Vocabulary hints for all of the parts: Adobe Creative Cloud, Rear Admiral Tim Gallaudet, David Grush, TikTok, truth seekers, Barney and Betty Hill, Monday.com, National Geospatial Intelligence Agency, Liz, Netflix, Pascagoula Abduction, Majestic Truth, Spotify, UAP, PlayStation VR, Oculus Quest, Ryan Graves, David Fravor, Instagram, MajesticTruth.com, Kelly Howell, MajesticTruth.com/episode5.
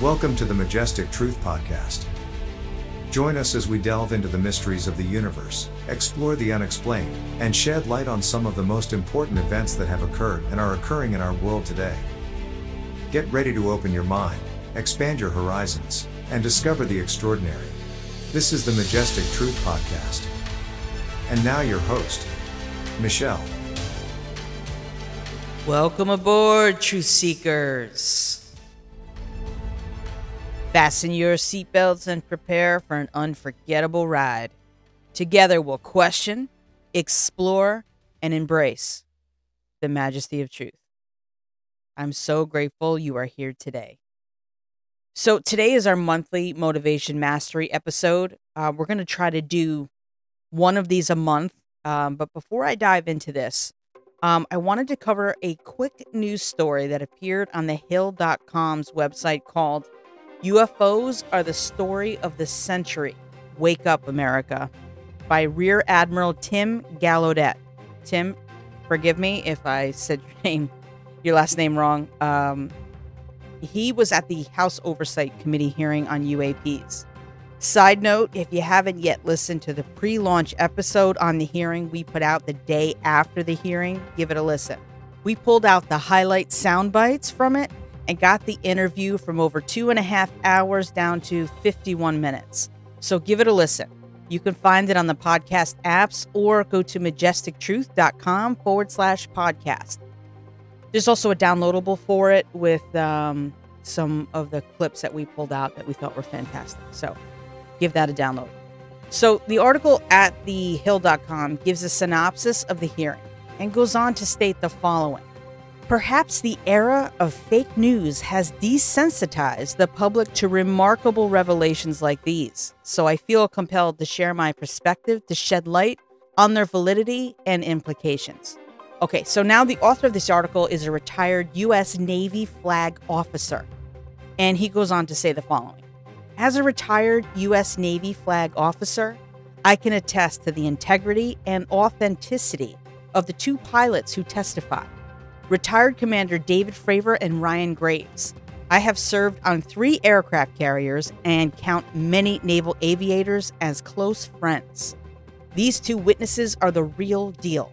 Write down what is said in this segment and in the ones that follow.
Welcome to the Majestic Truth Podcast. Join us as we delve into the mysteries of the universe, explore the unexplained, and shed light on some of the most important events that have occurred and are occurring in our world today. Get ready to open your mind, expand your horizons, and discover the extraordinary. This is the Majestic Truth Podcast. And now your host, Michelle. Welcome aboard, Truth Seekers. Fasten your seatbelts and prepare for an unforgettable ride. Together we'll question, explore, and embrace the majesty of truth. I'm so grateful you are here today. So today is our monthly Motivation Mastery episode. We're going to try to do one of these a month. But before I dive into this, I wanted to cover a quick news story that appeared on the Hill.com's website called UFOs Are the Story of the Century. Wake Up, America, by Rear Admiral Tim Gallaudet. Tim, forgive me if I said your last name wrong. He was at the House Oversight Committee hearing on UAPs. Side note, if you haven't yet listened to the pre-launch episode on the hearing we put out the day after the hearing, give it a listen. We pulled out the highlight sound bites from it and got the interview from over 2.5 hours down to 51 minutes. So give it a listen. You can find it on the podcast apps or go to MajesticTruth.com/podcast. There's also a downloadable for it with some of the clips that we pulled out that we thought were fantastic. So give that a download. So the article at thehill.com gives a synopsis of the hearing and goes on to state the following. Perhaps the era of fake news has desensitized the public to remarkable revelations like these, so I feel compelled to share my perspective to shed light on their validity and implications. Okay, so now the author of this article is a retired U.S. Navy flag officer, and he goes on to say the following. As a retired U.S. Navy flag officer, I can attest to the integrity and authenticity of the two pilots who testified. Retired Commander David Fravor and Ryan Graves. I have served on 3 aircraft carriers and count many naval aviators as close friends. These two witnesses are the real deal.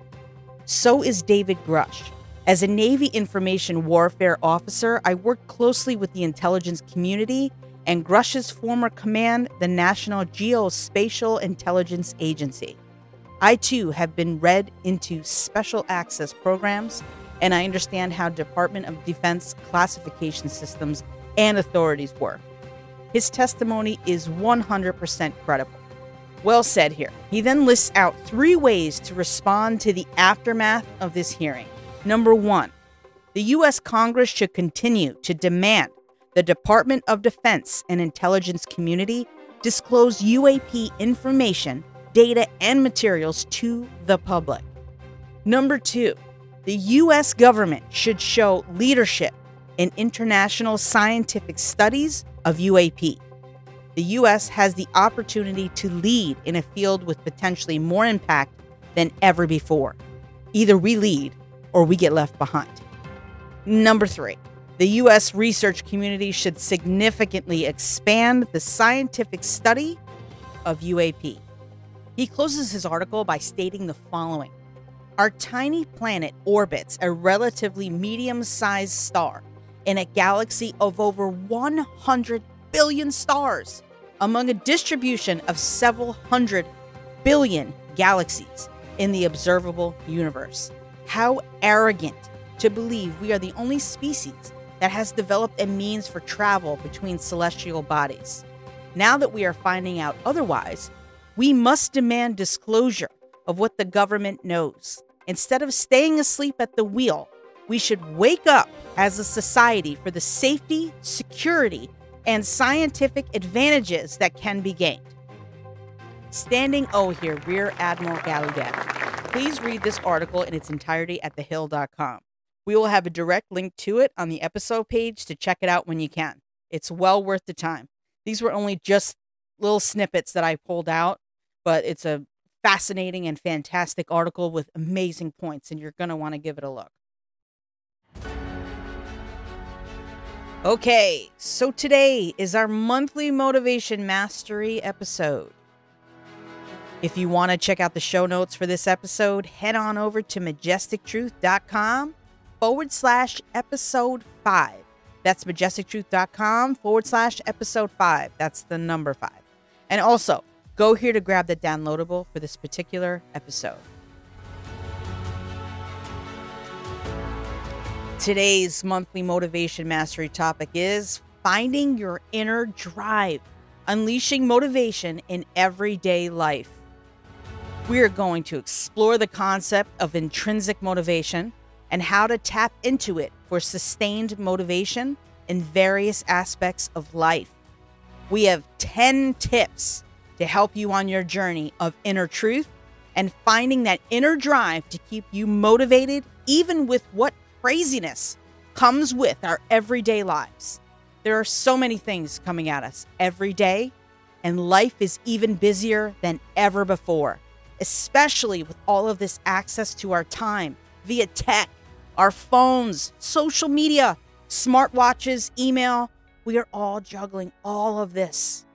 So is David Grush. As a Navy information warfare officer, I worked closely with the intelligence community and Grush's former command, the National Geospatial Intelligence Agency. I too have been read into special access programs, and I understand how Department of Defense classification systems and authorities work. His testimony is 100% credible. Well said here. He then lists out 3 ways to respond to the aftermath of this hearing. Number 1, the U.S. Congress should continue to demand the Department of Defense and intelligence community disclose UAP information, data, and materials to the public. Number 2, the U.S. government should show leadership in international scientific studies of UAP. The U.S. has the opportunity to lead in a field with potentially more impact than ever before. Either we lead or we get left behind. Number 3, the U.S. research community should significantly expand the scientific study of UAP. He closes his article by stating the following. Our tiny planet orbits a relatively medium-sized star in a galaxy of over 100 billion stars among a distribution of several hundred billion galaxies in the observable universe. How arrogant to believe we are the only species that has developed a means for travel between celestial bodies. Now that we are finding out otherwise, we must demand disclosure of what the government knows. Instead of staying asleep at the wheel, we should wake up as a society for the safety, security, and scientific advantages that can be gained. Standing O here, Rear Admiral Gallaudet. Please read this article in its entirety at thehill.com. We will have a direct link to it on the episode page to check it out when you can. It's well worth the time. These were only just little snippets that I pulled out, but it's a fascinating and fantastic article with amazing points, and you're going to want to give it a look. Okay, so today is our monthly Motivation Mastery episode. If you want to check out the show notes for this episode, head on over to MajesticTruth.com/episode 5. That's MajesticTruth.com/episode 5. That's the number 5. And also, go here to grab the downloadable for this particular episode. Today's monthly Motivation Mastery topic is finding your inner drive, unleashing motivation in everyday life. We are going to explore the concept of intrinsic motivation and how to tap into it for sustained motivation in various aspects of life. We have 10 tips to help you on your journey of inner truth and finding that inner drive to keep you motivated, even with what craziness comes with our everyday lives. There are so many things coming at us every day, and life is even busier than ever before, especially with all of this access to our time via tech, our phones, social media, smartwatches, email. We are all juggling all of this,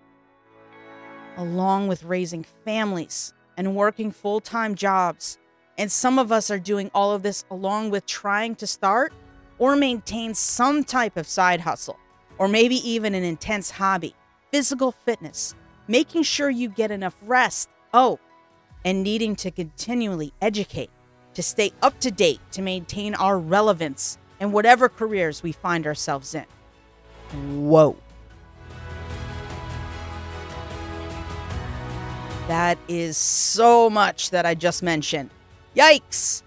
along with raising families and working full-time jobs. And some of us are doing all of this along with trying to start or maintain some type of side hustle, or maybe even an intense hobby, physical fitness, making sure you get enough rest, and needing to continually educate, to stay up to date, to maintain our relevance in whatever careers we find ourselves in. Whoa. That is so much that I just mentioned. Yikes.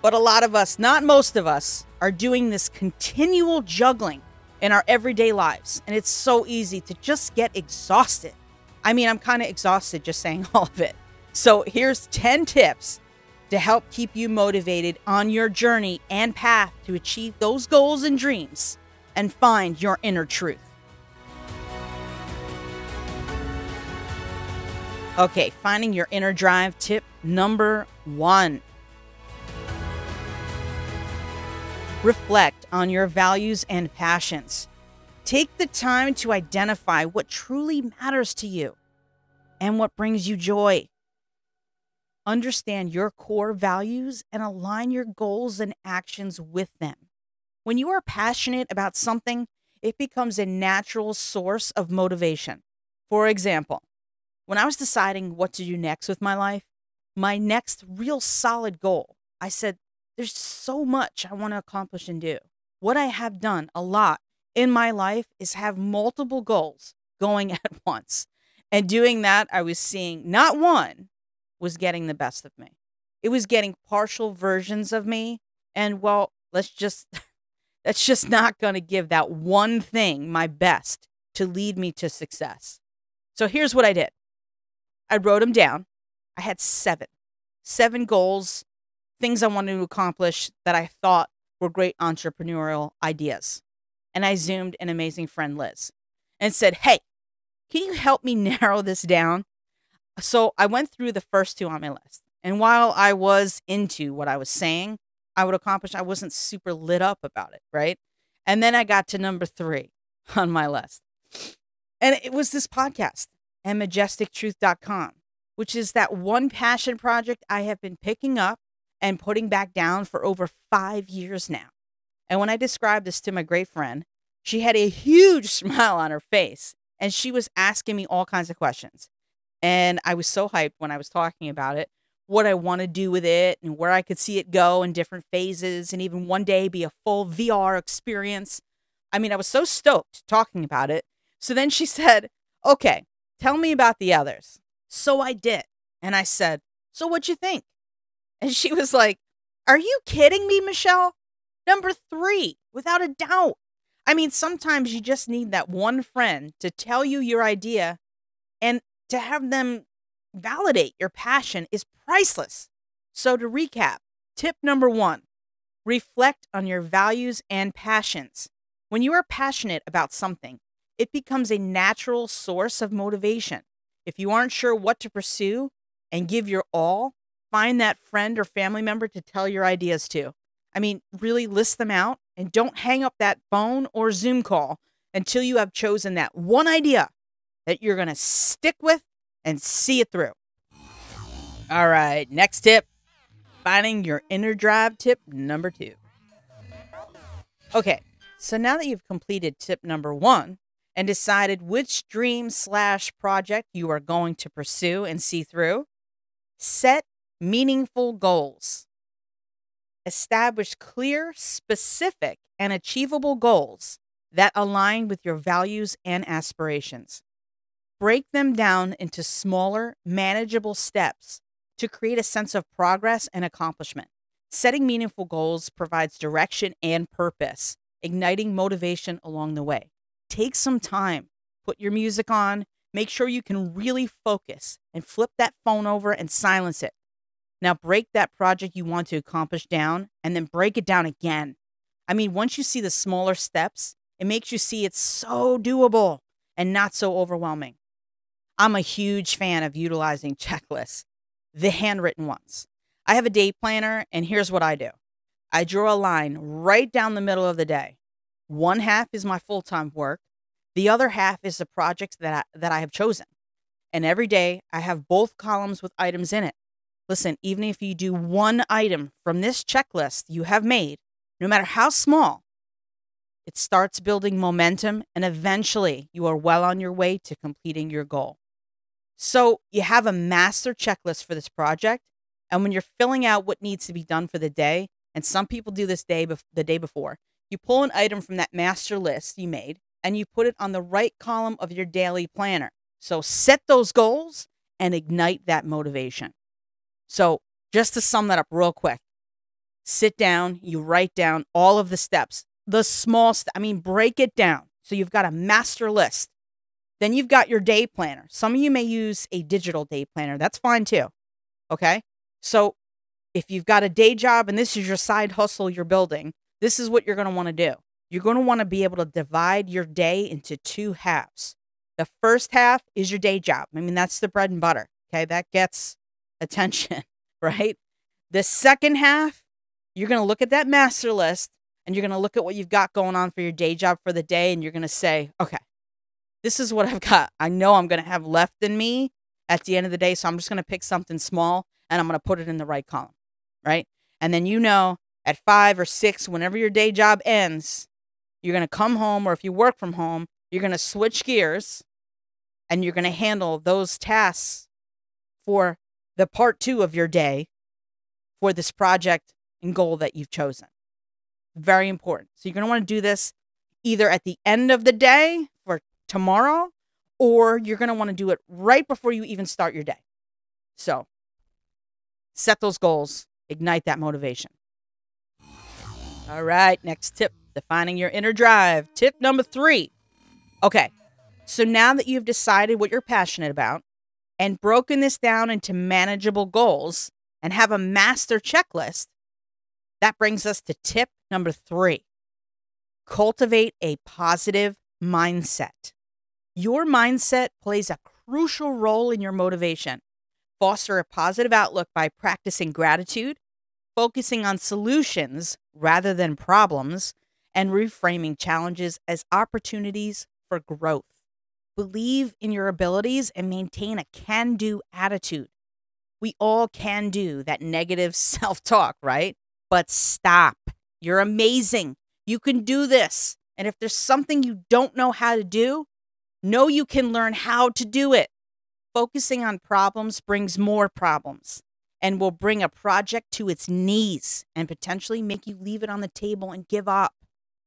But a lot of us, not most of us, are doing this continual juggling in our everyday lives. And it's so easy to just get exhausted. I mean, I'm kind of exhausted just saying all of it. So here's 10 tips to help keep you motivated on your journey and path to achieve those goals and dreams and find your inner truth. Okay, finding your inner drive, tip number 1. Reflect on your values and passions. Take the time to identify what truly matters to you and what brings you joy. Understand your core values and align your goals and actions with them. When you are passionate about something, it becomes a natural source of motivation. For example, when I was deciding what to do next with my life, my next real solid goal, I said, there's so much I want to accomplish and do. What I have done a lot in my life is have multiple goals going at once. And doing that, I was seeing not one was getting the best of me. It was getting partial versions of me. And well, that's just not going to give that one thing my best to lead me to success. So here's what I did. I wrote them down. I had seven goals, things I wanted to accomplish that I thought were great entrepreneurial ideas. And I Zoomed an amazing friend, Liz, and said, hey, can you help me narrow this down? So I went through the first two on my list. And while I was into what I was saying I would accomplish, I wasn't super lit up about it, right? And then I got to number 3 on my list. And it was this podcast and MajesticTruth.com, which is that one passion project I have been picking up and putting back down for over 5 years now. And when I described this to my great friend, she had a huge smile on her face and she was asking me all kinds of questions. And I was so hyped when I was talking about it, what I want to do with it and where I could see it go in different phases and even one day be a full VR experience. I mean, I was so stoked talking about it. So then she said, okay, tell me about the others. So I did. And I said, so what'd you think? And she was like, are you kidding me, Michelle? Number 3, without a doubt. I mean, sometimes you just need that one friend to tell you your idea and to have them validate your passion is priceless. So to recap, tip number 1, reflect on your values and passions. When you are passionate about something, it becomes a natural source of motivation. If you aren't sure what to pursue and give your all, find that friend or family member to tell your ideas to. I mean, really list them out And don't hang up that phone or Zoom call until you have chosen that one idea that you're going to stick with and see it through. All right, next tip, finding your inner drive, tip number 2. Okay, so now that you've completed tip number 1 and decided which dream/project you are going to pursue and see through, set meaningful goals. Establish clear, specific, and achievable goals that align with your values and aspirations. Break them down into smaller, manageable steps to create a sense of progress and accomplishment. Setting meaningful goals provides direction and purpose, igniting motivation along the way. Take some time, put your music on, make sure you can really focus, and flip that phone over and silence it. Now break that project you want to accomplish down and then break it down again. I mean, once you see the smaller steps, it makes you see it's so doable and not so overwhelming. I'm a huge fan of utilizing checklists, the handwritten ones. I have a day planner, and here's what I do. I draw a line right down the middle of the day. One half is my full-time work. The other half is the projects that I have chosen. And every day, I have both columns with items in it. Listen, even if you do one item from this checklist you have made, no matter how small, it starts building momentum, and eventually you are well on your way to completing your goal. So you have a master checklist for this project, and when you're filling out what needs to be done for the day, and some people do this the day before, you pull an item from that master list you made, and you put it on the right column of your daily planner. So set those goals and ignite that motivation. So just to sum that up real quick, sit down, you write down all of the steps, the small steps. I mean, break it down. So you've got a master list. Then you've got your day planner. Some of you may use a digital day planner. That's fine too, okay? So if you've got a day job and this is your side hustle you're building, this is what you're going to want to do. You're going to want to be able to divide your day into 2 halves. The first half is your day job. I mean, that's the bread and butter, okay? That gets attention, right? The second half, you're going to look at that master list and you're going to look at what you've got going on for your day job for the day. And you're going to say, okay, this is what I've got. I know I'm going to have left in me at the end of the day. So I'm just going to pick something small and I'm going to put it in the right column, right? And then, you know, at 5 or 6, whenever your day job ends, you're going to come home, or if you work from home, you're going to switch gears and you're going to handle those tasks for the part 2 of your day for this project and goal that you've chosen. Very important. So you're going to want to do this either at the end of the day for tomorrow, or you're going to want to do it right before you even start your day. So set those goals, ignite that motivation. All right, next tip, defining your inner drive. Tip number 3. Okay, so now that you've decided what you're passionate about, and broken this down into manageable goals and have a master checklist, that brings us to tip number 3. Cultivate a positive mindset. Your mindset plays a crucial role in your motivation. Foster a positive outlook by practicing gratitude, focusing on solutions rather than problems, and reframing challenges as opportunities for growth. Believe in your abilities and maintain a can-do attitude. We all can do that negative self-talk, right? But stop. You're amazing. You can do this. And if there's something you don't know how to do, know you can learn how to do it. Focusing on problems brings more problems and will bring a project to its knees and potentially make you leave it on the table and give up.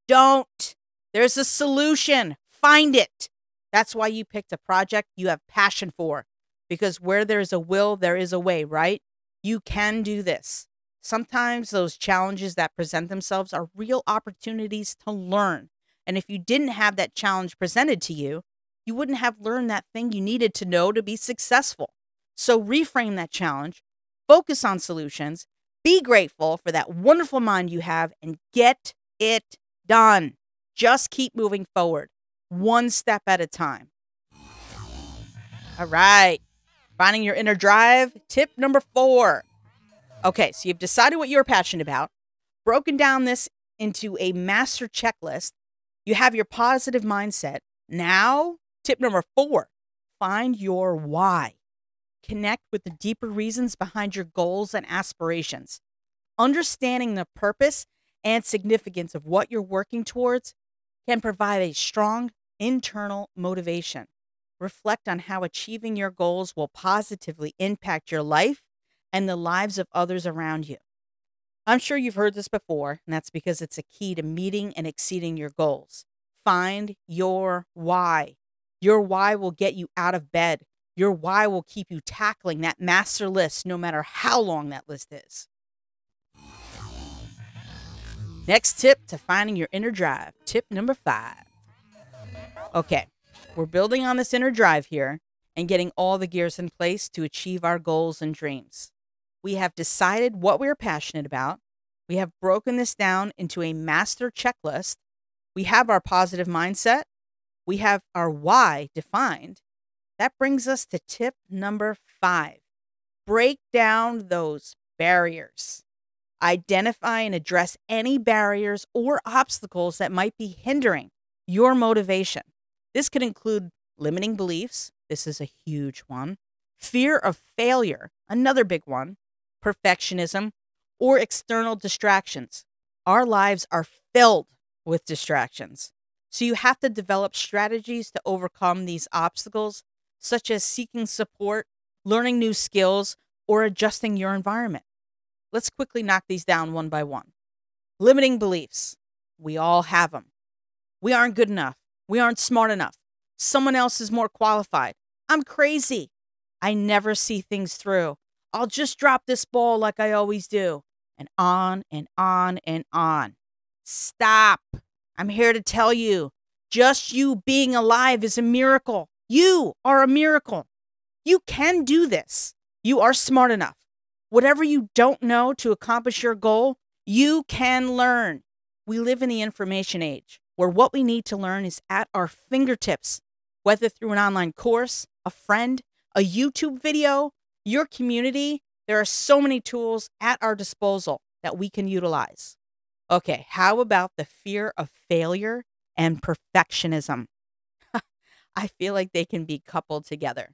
Don't. There's a solution. Find it. That's why you picked a project you have passion for, because where there is a will, there is a way, right? You can do this. Sometimes those challenges that present themselves are real opportunities to learn. And if you didn't have that challenge presented to you, you wouldn't have learned that thing you needed to know to be successful. So reframe that challenge, focus on solutions, be grateful for that wonderful mind you have, and get it done. Just keep moving forward. One step at a time. All right. Finding your inner drive. Tip number 4. Okay, so you've decided what you're passionate about, broken down this into a master checklist. You have your positive mindset. Now, tip number 4, find your why. Connect with the deeper reasons behind your goals and aspirations. Understanding the purpose and significance of what you're working towards can provide a strong internal motivation. Reflect on how achieving your goals will positively impact your life and the lives of others around you. I'm sure you've heard this before, and that's because it's a key to meeting and exceeding your goals. Find your why. Your why will get you out of bed. Your why will keep you tackling that master list, no matter how long that list is. Next tip to finding your inner drive, tip number 5. Okay, we're building on this inner drive here and getting all the gears in place to achieve our goals and dreams. We have decided what we're passionate about. We have broken this down into a master checklist. We have our positive mindset. We have our why defined. That brings us to tip number 5. Break down those barriers. Identify and address any barriers or obstacles that might be hindering your motivation. This could include limiting beliefs. This is a huge one. Fear of failure, another big one. Perfectionism or external distractions. Our lives are filled with distractions. So you have to develop strategies to overcome these obstacles, such as seeking support, learning new skills, or adjusting your environment. Let's quickly knock these down one by one. Limiting beliefs. We all have them. We aren't good enough. We aren't smart enough. Someone else is more qualified. I'm crazy. I never see things through. I'll just drop this ball like I always do. And on and on and on. Stop. I'm here to tell you, just you being alive is a miracle. You are a miracle. You can do this. You are smart enough. Whatever you don't know to accomplish your goal, you can learn. We live in the information age where what we need to learn is at our fingertips, whether through an online course, a friend, a YouTube video, your community. There are so many tools at our disposal that we can utilize. Okay, how about the fear of failure and perfectionism? I feel like they can be coupled together.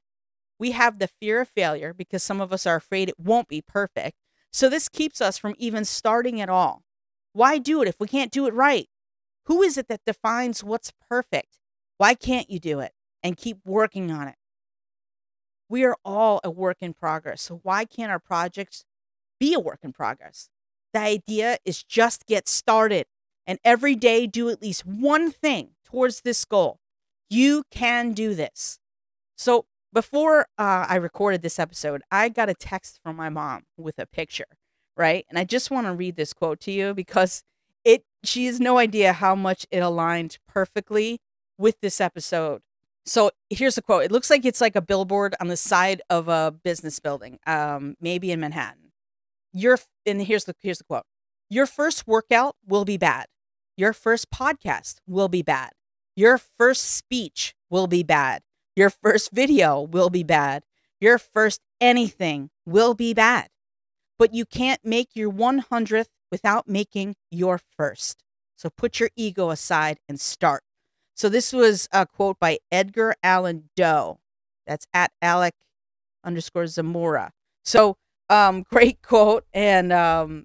We have the fear of failure because some of us are afraid it won't be perfect. So this keeps us from even starting at all. Why do it if we can't do it right? Who is it that defines what's perfect? Why can't you do it and keep working on it? We are all a work in progress. So why can't our projects be a work in progress? The idea is just get started and every day do at least one thing towards this goal. You can do this. So before I recorded this episode, I got a text from my mom with a picture, right? And I just want to read this quote to you because she has no idea how much it aligned perfectly with this episode. So here's the quote. It looks like it's like a billboard on the side of a business building, maybe in Manhattan. And here's the quote. Your first workout will be bad. Your first podcast will be bad. Your first speech will be bad. Your first video will be bad. Your first anything will be bad. But you can't make your 100th without making your first. So put your ego aside and start. So this was a quote by Edgar Allan Poe. That's at Alec_Zamora. So great quote. And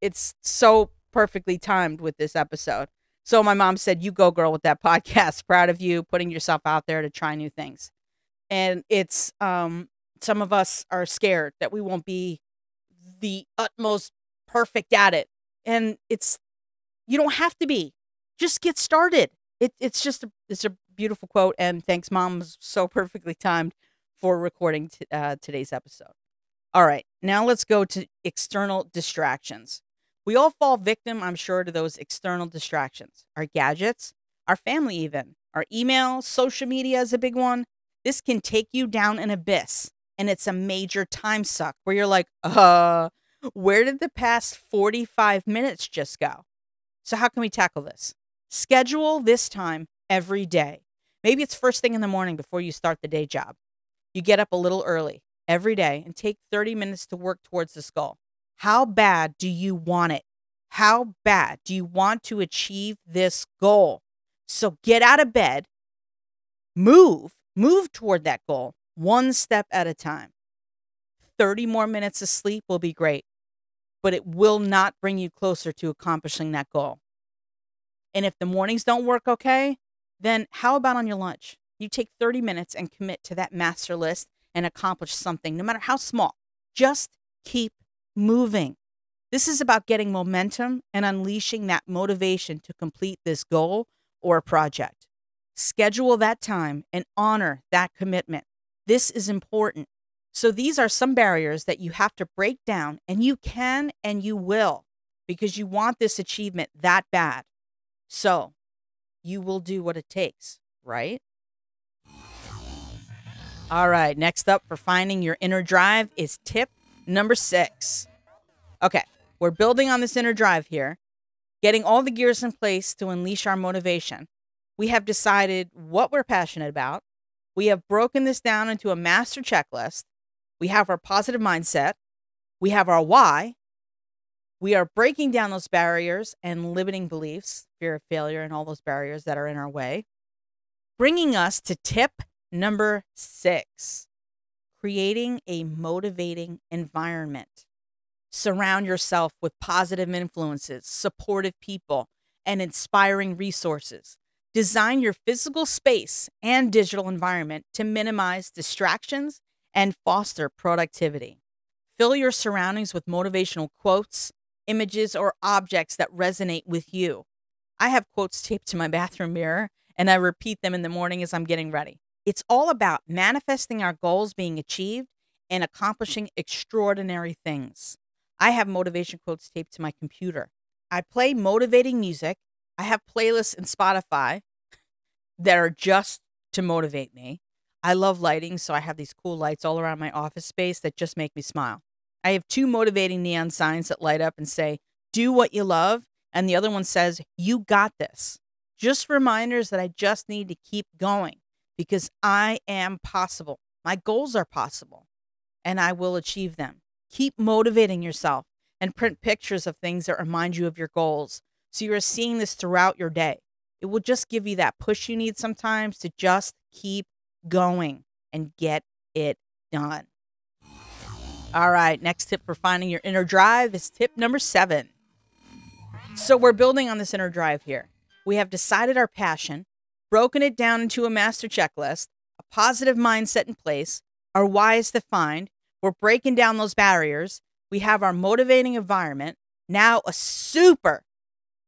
it's so perfectly timed with this episode. So my mom said, you go, girl, with that podcast. Proud of you, putting yourself out there to try new things. And it's some of us are scared that we won't be the utmost perfect at it. And you don't have to be. Just get started. It's a beautiful quote. And thanks, Mom, was so perfectly timed for recording today's episode. All right, now let's go to external distractions. We all fall victim, I'm sure, to those external distractions. Our gadgets, our family even, our email, social media is a big one. This can take you down an abyss, and it's a major time suck where you're like, where did the past 45 minutes just go? So how can we tackle this? Schedule this time every day. Maybe it's first thing in the morning before you start the day job. You get up a little early every day and take 30 minutes to work towards this goal. How bad do you want it? How bad do you want to achieve this goal? So get out of bed, move toward that goal one step at a time. 30 more minutes of sleep will be great, but it will not bring you closer to accomplishing that goal. And if the mornings don't work okay, then how about on your lunch? You take 30 minutes and commit to that master list and accomplish something, no matter how small. Just keep moving. This is about getting momentum and unleashing that motivation to complete this goal or project. Schedule that time and honor that commitment. This is important. So these are some barriers that you have to break down, and you can and you will, because you want this achievement that bad. So you will do what it takes, right? All right, next up for finding your inner drive is tip number 6. Okay, we're building on this inner drive here, getting all the gears in place to unleash our motivation. We have decided what we're passionate about. We have broken this down into a master checklist. We have our positive mindset. We have our why. We are breaking down those barriers and limiting beliefs, fear of failure, and all those barriers that are in our way. Bringing us to tip number 6, creating a motivating environment. Surround yourself with positive influences, supportive people, and inspiring resources. Design your physical space and digital environment to minimize distractions and foster productivity. Fill your surroundings with motivational quotes, images, or objects that resonate with you. I have quotes taped to my bathroom mirror, and I repeat them in the morning as I'm getting ready. It's all about manifesting our goals being achieved and accomplishing extraordinary things. I have motivation quotes taped to my computer. I play motivating music. I have playlists in Spotify that are just to motivate me. I love lighting, so I have these cool lights all around my office space that just make me smile. I have 2 motivating neon signs that light up and say, "Do what you love," and the other one says, "You got this." Just reminders that I just need to keep going because I am possible. My goals are possible, and I will achieve them. Keep motivating yourself and print pictures of things that remind you of your goals, so you're seeing this throughout your day. It will just give you that push you need sometimes to just keep going and get it done. All right, next tip for finding your inner drive is tip number 7. So we're building on this inner drive here. We have decided our passion, broken it down into a master checklist, a positive mindset in place, our why is defined, we're breaking down those barriers, we have our motivating environment. Now a super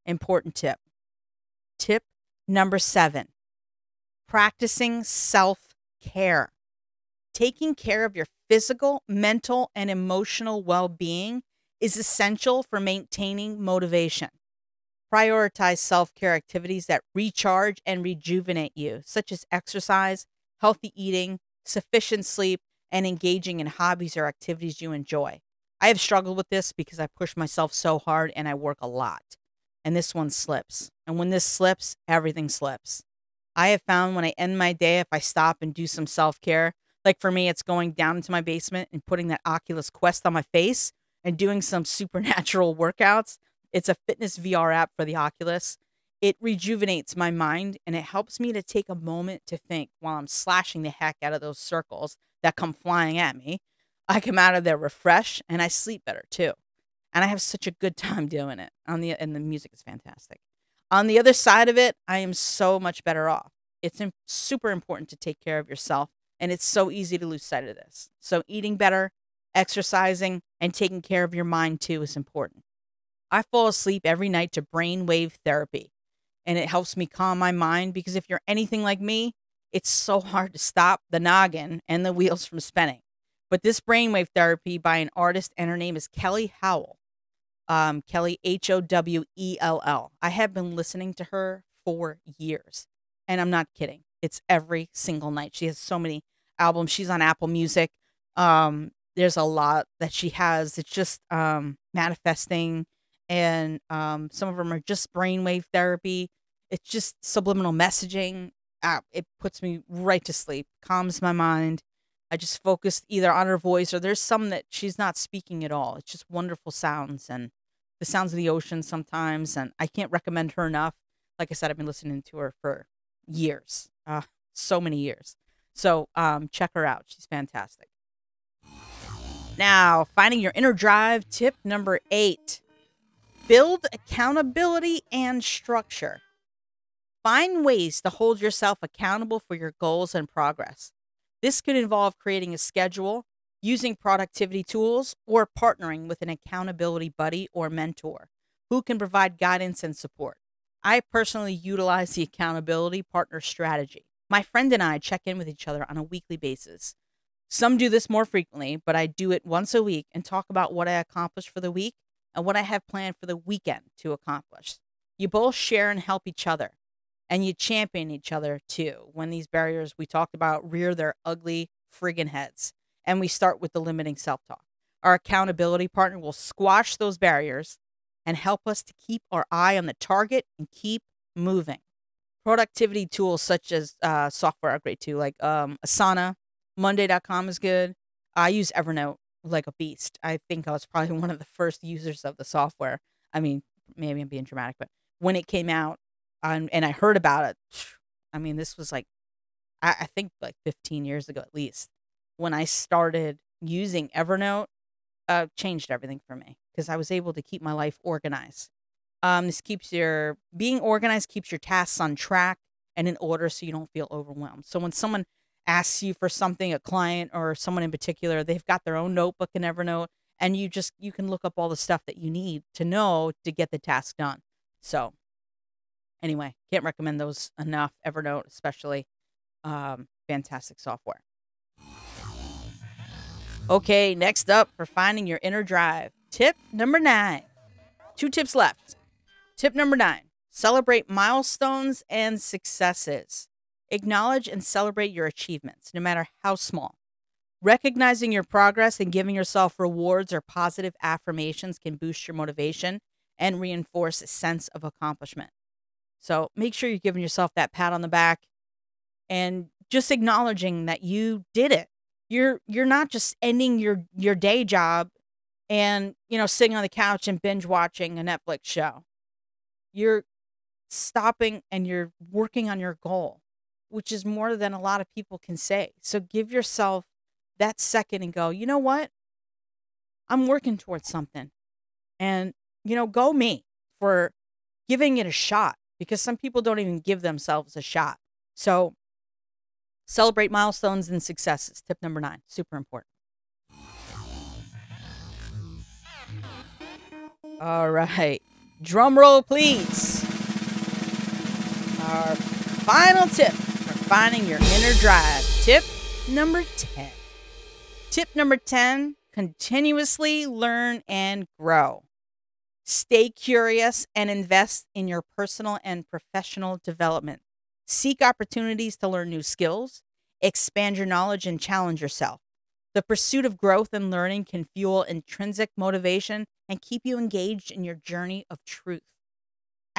important tip. Tip number 7, practicing self-care. Taking care of your physical, mental, and emotional well-being is essential for maintaining motivation. Prioritize self-care activities that recharge and rejuvenate you, such as exercise, healthy eating, sufficient sleep, and engaging in hobbies or activities you enjoy. I have struggled with this because I push myself so hard and I work a lot. And this one slips. And when this slips, everything slips. I have found when I end my day, if I stop and do some self-care, like for me, it's going down into my basement and putting that Oculus Quest on my face and doing some supernatural workouts. It's a fitness VR app for the Oculus. It rejuvenates my mind, and it helps me to take a moment to think while I'm slashing the heck out of those circles that come flying at me. I come out of there refreshed, and I sleep better too. And I have such a good time doing it. And the music is fantastic. On the other side of it, I am so much better off. It's super important to take care of yourself. And it's so easy to lose sight of this. So eating better, exercising, and taking care of your mind too is important. I fall asleep every night to brainwave therapy. And it helps me calm my mind, because if you're anything like me, it's so hard to stop the noggin and the wheels from spinning. But this brainwave therapy by an artist, and her name is Kelly Howell. Kelly, Howell. I have been listening to her for years, and I'm not kidding. It's every single night. She has so many albums. She's on Apple Music. There's a lot that she has. It's just manifesting, and some of them are just brainwave therapy. It's just subliminal messaging. It puts me right to sleep, calms my mind. I just focused either on her voice, or there's some that she's not speaking at all. It's just wonderful sounds, and the sounds of the ocean sometimes. And I can't recommend her enough. Like I said, I've been listening to her for years, so many years. So check her out. She's fantastic. Now, finding your inner drive, tip number 8. Build accountability and structure. Find ways to hold yourself accountable for your goals and progress. This could involve creating a schedule, using productivity tools, or partnering with an accountability buddy or mentor who can provide guidance and support. I personally utilize the accountability partner strategy. My friend and I check in with each other on a weekly basis. Some do this more frequently, but I do it once a week and talk about what I accomplished for the week and what I have planned for the weekend to accomplish. You both share and help each other, and you champion each other too. When these barriers we talked about rear their ugly friggin' heads, and we start with the limiting self-talk. Our accountability partner will squash those barriers and help us to keep our eye on the target and keep moving. Productivity tools such as software are great too, like Asana. Monday.com is good. I use Evernote like a beast. I think I was probably one of the first users of the software. I mean, maybe I'm being dramatic, but when it came out and I heard about it, I mean, this was like, I think like 15 years ago at least. When I started using Evernote, changed everything for me because I was able to keep my life organized. This keeps your, being organized keeps your tasks on track and in order so you don't feel overwhelmed. So when someone asks you for something, a client or someone in particular, they've got their own notebook in Evernote, and you can look up all the stuff that you need to know to get the task done. So anyway, can't recommend those enough. Evernote especially, fantastic software. Okay, next up for finding your inner drive, tip number 9. 2 tips left. Tip number 9, celebrate milestones and successes. Acknowledge and celebrate your achievements, no matter how small. Recognizing your progress and giving yourself rewards or positive affirmations can boost your motivation and reinforce a sense of accomplishment. So make sure you're giving yourself that pat on the back and just acknowledging that you did it. You're not just ending your day job and, you know, sitting on the couch and binge watching a Netflix show. You're stopping and you're working on your goal, which is more than a lot of people can say. So give yourself that second and go, you know what? I'm working towards something. And, you know, go me for giving it a shot, because some people don't even give themselves a shot. So celebrate milestones and successes. Tip number 9, super important. All right, drum roll, please. Our final tip. Finding your inner drive. Tip number 10. Tip number 10, continuously learn and grow. Stay curious and invest in your personal and professional development. Seek opportunities to learn new skills, expand your knowledge, and challenge yourself. The pursuit of growth and learning can fuel intrinsic motivation and keep you engaged in your journey of truth.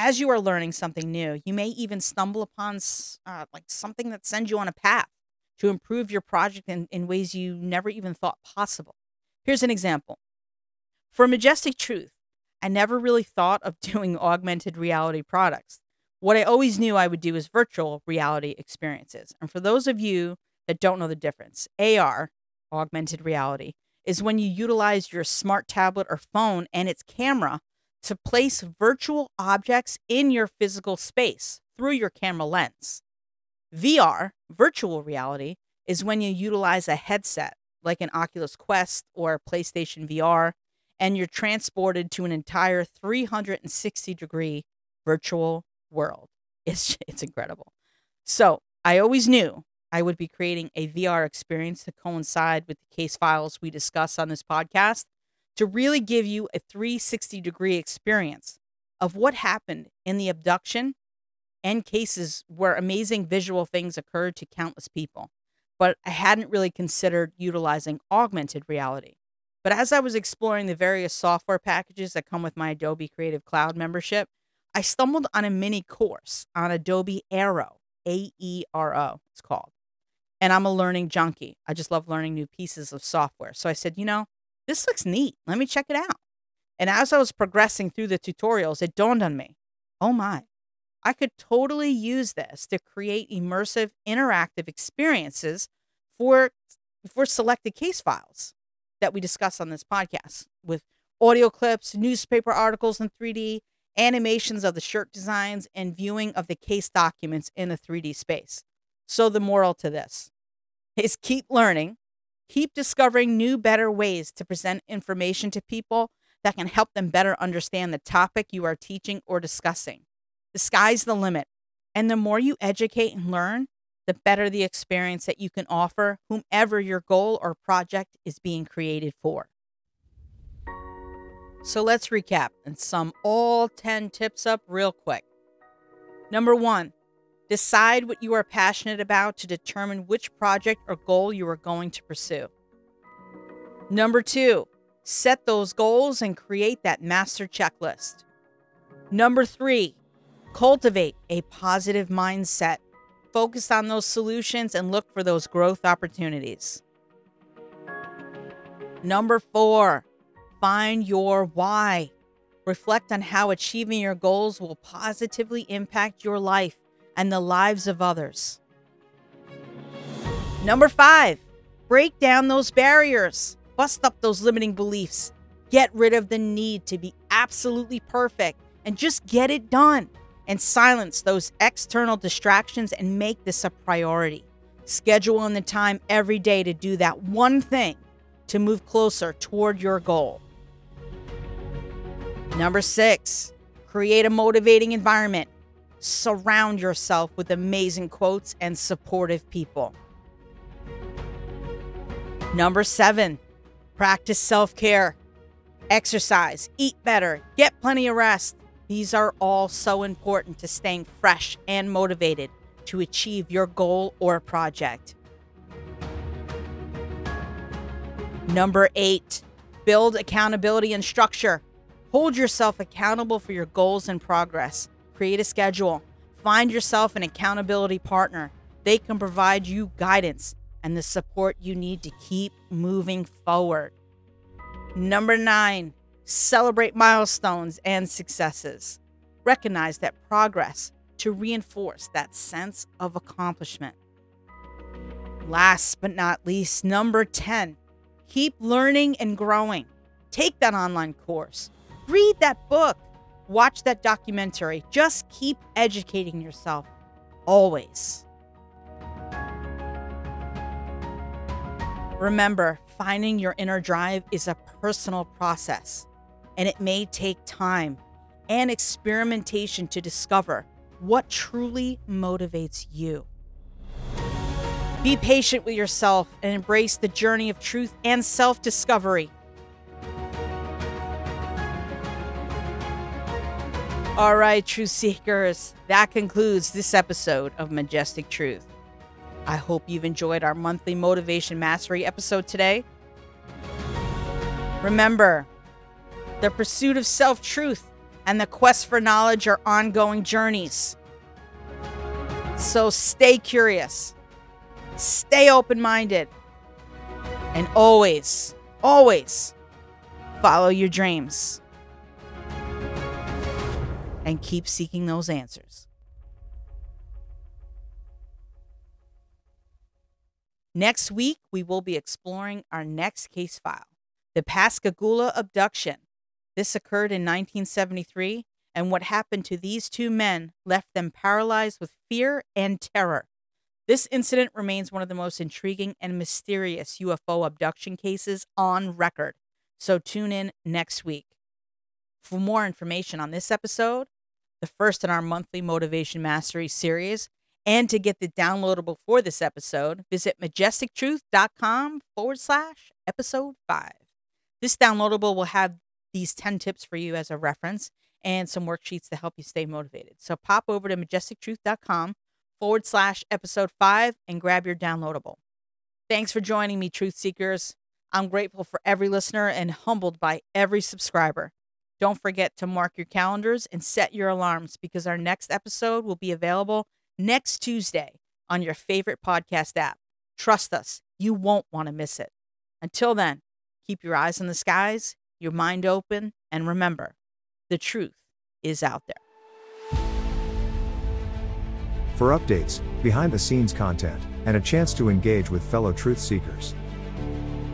As you are learning something new, you may even stumble upon like something that sends you on a path to improve your project in ways you never even thought possible. Here's an example. For Majestic Truth, I never really thought of doing augmented reality products. What I always knew I would do is virtual reality experiences. And for those of you that don't know the difference, AR, augmented reality, is when you utilize your smart tablet or phone and its camera to place virtual objects in your physical space through your camera lens. VR, virtual reality, is when you utilize a headset like an Oculus Quest or PlayStation VR, and you're transported to an entire 360-degree virtual world. It's incredible. So I always knew I would be creating a VR experience to coincide with the case files we discuss on this podcast, to really give you a 360-degree experience of what happened in the abduction and cases where amazing visual things occurred to countless people. But I hadn't really considered utilizing augmented reality. But as I was exploring the various software packages that come with my Adobe Creative Cloud membership, I stumbled on a mini course on Adobe Aero, A-E-R-O it's called. And I'm a learning junkie. I just love learning new pieces of software. So I said, you know, this looks neat. Let me check it out. And as I was progressing through the tutorials, it dawned on me, oh my, I could totally use this to create immersive, interactive experiences for selected case files that we discuss on this podcast, with audio clips, newspaper articles in 3D, animations of the shirt designs, and viewing of the case documents in a 3D space. So the moral to this is keep learning, keep discovering new, better ways to present information to people that can help them better understand the topic you are teaching or discussing. The sky's the limit. And the more you educate and learn, the better the experience that you can offer whomever your goal or project is being created for. So let's recap and sum all 10 tips up real quick. Number one, decide what you are passionate about to determine which project or goal you are going to pursue. Number two, set those goals and create that master checklist. Number three, cultivate a positive mindset. Focus on those solutions and look for those growth opportunities. Number four, find your why. Reflect on how achieving your goals will positively impact your life and the lives of others. Number five, break down those barriers. Bust up those limiting beliefs. Get rid of the need to be absolutely perfect and just get it done. And silence those external distractions and make this a priority. Schedule in the time every day to do that one thing to move closer toward your goal. Number six, create a motivating environment. Surround yourself with amazing quotes and supportive people. Number seven, practice self-care. Exercise, eat better, get plenty of rest. These are all so important to staying fresh and motivated to achieve your goal or project. Number eight, build accountability and structure. Hold yourself accountable for your goals and progress. Create a schedule. Find yourself an accountability partner. They can provide you guidance and the support you need to keep moving forward. Number nine, celebrate milestones and successes. Recognize that progress to reinforce that sense of accomplishment. Last but not least, number 10, keep learning and growing. Take that online course, read that book, watch that documentary. Just keep educating yourself, always. Remember, finding your inner drive is a personal process, and it may take time and experimentation to discover what truly motivates you. Be patient with yourself and embrace the journey of truth and self-discovery. All right, truth seekers, that concludes this episode of Majestic Truth. I hope you've enjoyed our monthly Motivation Mastery episode today. Remember, the pursuit of self-truth and the quest for knowledge are ongoing journeys. So stay curious, stay open-minded, and always, always follow your dreams and keep seeking those answers. Next week, we will be exploring our next case file, the Pascagoula Abduction. This occurred in 1973, and what happened to these two men left them paralyzed with fear and terror. This incident remains one of the most intriguing and mysterious UFO abduction cases on record, so tune in next week. For more information on this episode, the first in our monthly Motivation Mastery series, and to get the downloadable for this episode, visit MajesticTruth.com/episode5. This downloadable will have these 10 tips for you as a reference and some worksheets to help you stay motivated. So pop over to majestictruth.com/episode5 and grab your downloadable. Thanks for joining me, truth seekers. I'm grateful for every listener and humbled by every subscriber. Don't forget to mark your calendars and set your alarms, because our next episode will be available next Tuesday on your favorite podcast app. Trust us, you won't want to miss it. Until then, keep your eyes on the skies, your mind open, And remember, the truth is out there. For updates, behind-the-scenes content, and a chance to engage with fellow truth seekers,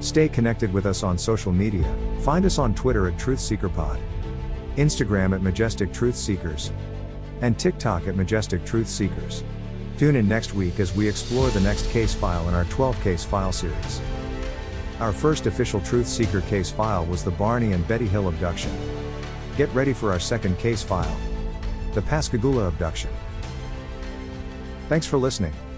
stay connected with us on social media. Find us on Twitter at TruthSeekerPod, Instagram at Majestic Truth Seekers, and TikTok at Majestic Truth Seekers. Tune in next week as we explore the next case file in our 12-case file series. Our first official Truth Seeker case file was the Barney and Betty Hill abduction. Get ready for our second case file, the Pascagoula abduction. Thanks for listening.